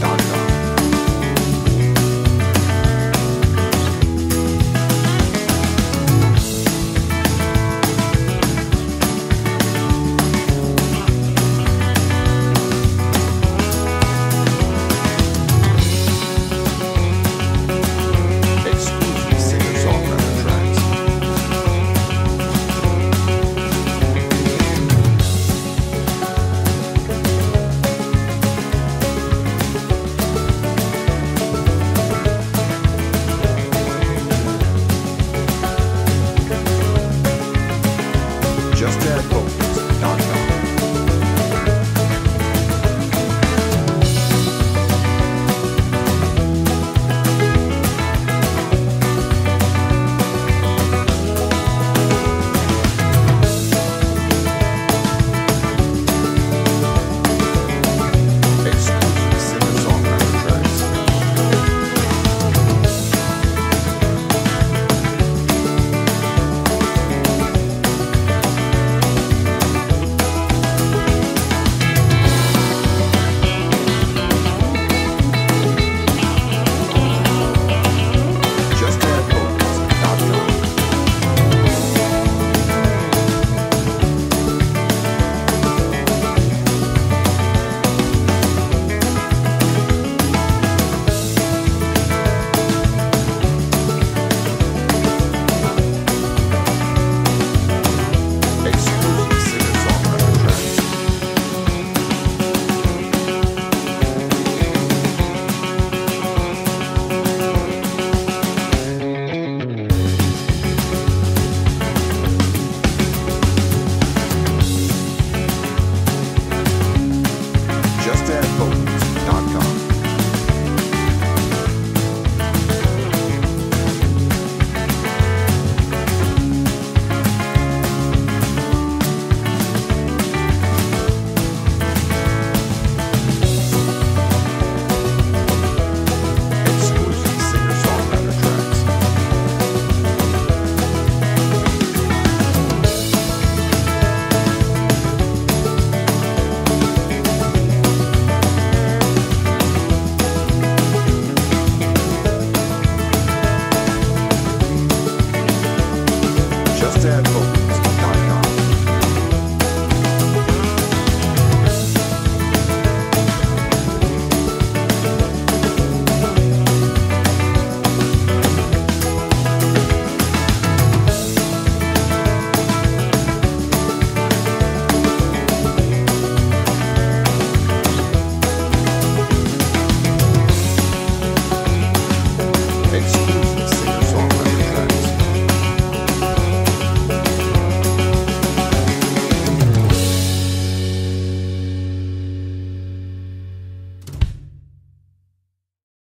Dot com.